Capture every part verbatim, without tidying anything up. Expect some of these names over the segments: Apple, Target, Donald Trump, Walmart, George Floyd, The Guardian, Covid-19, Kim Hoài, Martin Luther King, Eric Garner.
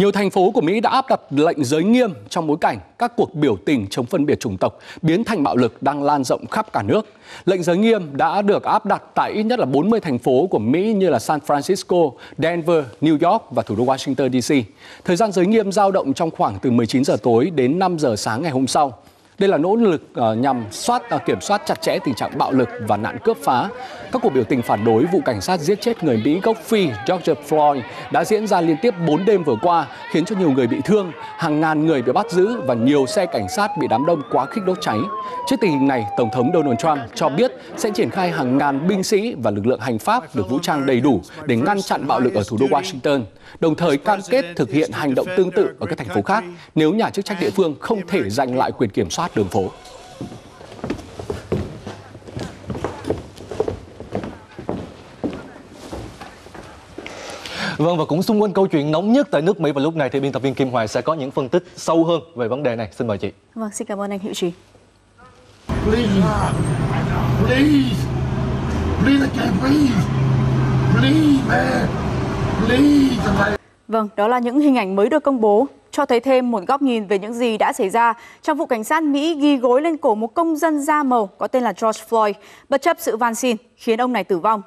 Nhiều thành phố của Mỹ đã áp đặt lệnh giới nghiêm trong bối cảnh các cuộc biểu tình chống phân biệt chủng tộc biến thành bạo lực đang lan rộng khắp cả nước. Lệnh giới nghiêm đã được áp đặt tại ít nhất là bốn mươi thành phố của Mỹ như là San Francisco, Denver, New York và thủ đô Washington đê xê. Thời gian giới nghiêm dao động trong khoảng từ mười chín giờ tối đến năm giờ sáng ngày hôm sau. Đây là nỗ lực nhằm soát kiểm soát chặt chẽ tình trạng bạo lực và nạn cướp phá. Các cuộc biểu tình phản đối vụ cảnh sát giết chết người Mỹ gốc Phi George Floyd đã diễn ra liên tiếp bốn đêm vừa qua, khiến cho nhiều người bị thương, hàng ngàn người bị bắt giữ và nhiều xe cảnh sát bị đám đông quá khích đốt cháy. Trước tình hình này, Tổng thống Donald Trump cho biết sẽ triển khai hàng ngàn binh sĩ và lực lượng hành pháp được vũ trang đầy đủ để ngăn chặn bạo lực ở thủ đô Washington, đồng thời cam kết thực hiện hành động tương tự ở các thành phố khác nếu nhà chức trách địa phương không thể giành lại quyền kiểm soát đường phố. Vâng, và cũng xung quanh câu chuyện nóng nhất tại nước Mỹ vào lúc này thì biên tập viên Kim Hoài sẽ có những phân tích sâu hơn về vấn đề này. Xin mời chị. Vâng, xin cảm ơn anh Hữu Trí. Vâng, đó là những hình ảnh mới được công bố, cho thấy thêm một góc nhìn về những gì đã xảy ra trong vụ cảnh sát Mỹ ghi gối lên cổ một công dân da màu có tên là George Floyd, bất chấp sự van xin khiến ông này tử vong.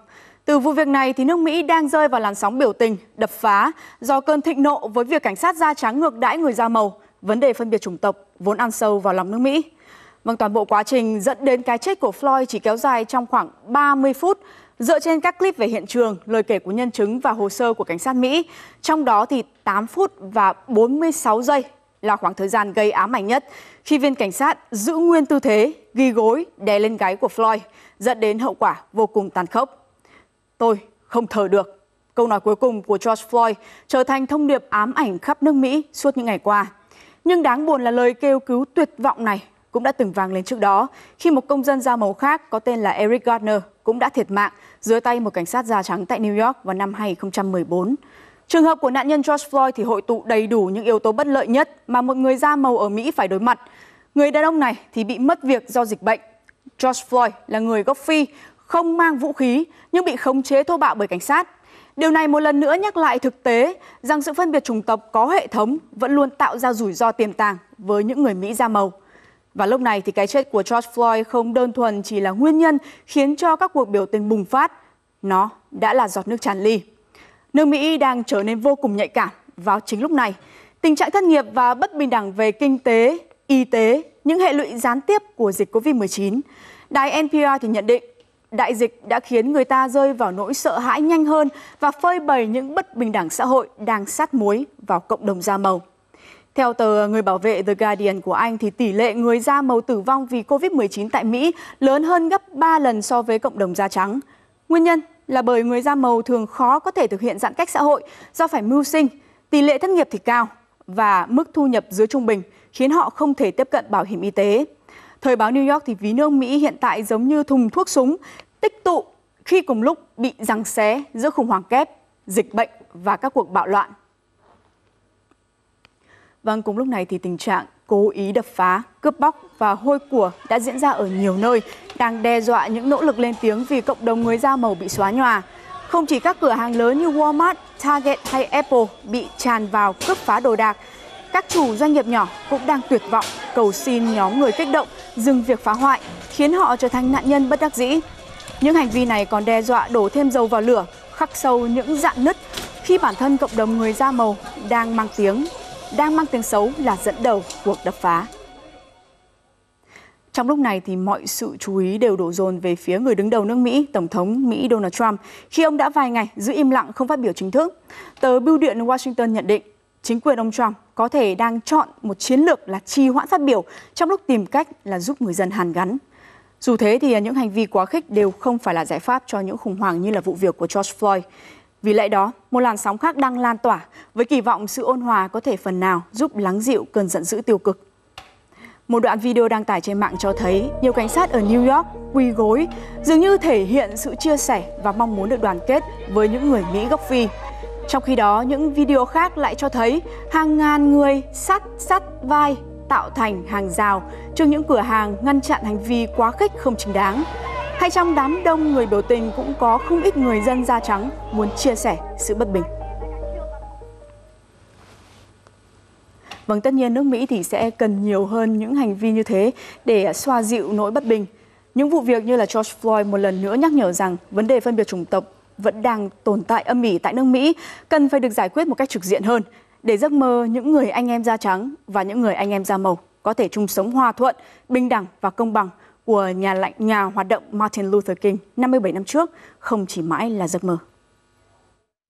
Từ vụ việc này thì nước Mỹ đang rơi vào làn sóng biểu tình, đập phá do cơn thịnh nộ với việc cảnh sát da trắng ngược đãi người da màu, vấn đề phân biệt chủng tộc vốn ăn sâu vào lòng nước Mỹ. Vâng, toàn bộ quá trình dẫn đến cái chết của Floyd chỉ kéo dài trong khoảng ba mươi phút. Dựa trên các clip về hiện trường, lời kể của nhân chứng và hồ sơ của cảnh sát Mỹ, trong đó thì tám phút và bốn mươi sáu giây là khoảng thời gian gây ám ảnh nhất khi viên cảnh sát giữ nguyên tư thế, ghi gối, đè lên gáy của Floyd, dẫn đến hậu quả vô cùng tàn khốc. Tôi không thở được. Câu nói cuối cùng của George Floyd trở thành thông điệp ám ảnh khắp nước Mỹ suốt những ngày qua. Nhưng đáng buồn là lời kêu cứu tuyệt vọng này cũng đã từng vang lên trước đó khi một công dân da màu khác có tên là Eric Garner cũng đã thiệt mạng dưới tay một cảnh sát da trắng tại New York vào năm hai nghìn không trăm mười bốn. Trường hợp của nạn nhân George Floyd thì hội tụ đầy đủ những yếu tố bất lợi nhất mà một người da màu ở Mỹ phải đối mặt. Người đàn ông này thì bị mất việc do dịch bệnh. George Floyd là người gốc Phi, không mang vũ khí nhưng bị khống chế thô bạo bởi cảnh sát. Điều này một lần nữa nhắc lại thực tế rằng sự phân biệt chủng tộc có hệ thống vẫn luôn tạo ra rủi ro tiềm tàng với những người Mỹ da màu. Và lúc này thì cái chết của George Floyd không đơn thuần chỉ là nguyên nhân khiến cho các cuộc biểu tình bùng phát. Nó đã là giọt nước tràn ly. Nước Mỹ đang trở nên vô cùng nhạy cảm vào chính lúc này. Tình trạng thất nghiệp và bất bình đẳng về kinh tế, y tế, những hệ lụy gián tiếp của dịch Covid mười chín. Đài en pê rờ thì nhận định đại dịch đã khiến người ta rơi vào nỗi sợ hãi nhanh hơn và phơi bày những bất bình đẳng xã hội đang sát muối vào cộng đồng da màu. Theo tờ Người Bảo vệ The Guardian của Anh thì tỷ lệ người da màu tử vong vì Covid mười chín tại Mỹ lớn hơn gấp ba lần so với cộng đồng da trắng. Nguyên nhân là bởi người da màu thường khó có thể thực hiện giãn cách xã hội do phải mưu sinh, tỷ lệ thất nghiệp thì cao và mức thu nhập dưới trung bình khiến họ không thể tiếp cận bảo hiểm y tế. Thời báo New York thì ví nước Mỹ hiện tại giống như thùng thuốc súng tích tụ khi cùng lúc bị giằng xé giữa khủng hoảng kép, dịch bệnh và các cuộc bạo loạn. Vâng, cùng lúc này thì tình trạng cố ý đập phá, cướp bóc và hôi của đã diễn ra ở nhiều nơi, đang đe dọa những nỗ lực lên tiếng vì cộng đồng người da màu bị xóa nhòa. Không chỉ các cửa hàng lớn như Walmart, Target hay Apple bị tràn vào cướp phá đồ đạc, các chủ doanh nghiệp nhỏ cũng đang tuyệt vọng cầu xin nhóm người kích động dừng việc phá hoại, khiến họ trở thành nạn nhân bất đắc dĩ. Những hành vi này còn đe dọa đổ thêm dầu vào lửa, khắc sâu những rạn nứt khi bản thân cộng đồng người da màu đang mang tiếng đang mang tiếng xấu là dẫn đầu cuộc đập phá. Trong lúc này thì mọi sự chú ý đều đổ dồn về phía người đứng đầu nước Mỹ, Tổng thống Mỹ Donald Trump, khi ông đã vài ngày giữ im lặng không phát biểu chính thức. Tờ Bưu điện Washington nhận định chính quyền ông Trump có thể đang chọn một chiến lược là trì hoãn phát biểu trong lúc tìm cách là giúp người dân hàn gắn. Dù thế thì những hành vi quá khích đều không phải là giải pháp cho những khủng hoảng như là vụ việc của George Floyd. Vì lẽ đó, một làn sóng khác đang lan tỏa với kỳ vọng sự ôn hòa có thể phần nào giúp lắng dịu cơn giận dữ tiêu cực. Một đoạn video đăng tải trên mạng cho thấy nhiều cảnh sát ở New York quỳ gối, dường như thể hiện sự chia sẻ và mong muốn được đoàn kết với những người Mỹ gốc Phi. Trong khi đó, những video khác lại cho thấy hàng ngàn người sát sát vai tạo thành hàng rào trước những cửa hàng ngăn chặn hành vi quá khích không chính đáng. Hay trong đám đông người biểu tình cũng có không ít người dân da trắng muốn chia sẻ sự bất bình. Vâng, tất nhiên nước Mỹ thì sẽ cần nhiều hơn những hành vi như thế để xoa dịu nỗi bất bình. Những vụ việc như là George Floyd một lần nữa nhắc nhở rằng vấn đề phân biệt chủng tộc vẫn đang tồn tại âm ỉ tại nước Mỹ, cần phải được giải quyết một cách trực diện hơn để giấc mơ những người anh em da trắng và những người anh em da màu có thể chung sống hòa thuận, bình đẳng và công bằng của nhà lãnh nhà hoạt động Martin Luther King năm mươi bảy năm trước không chỉ mãi là giấc mơ.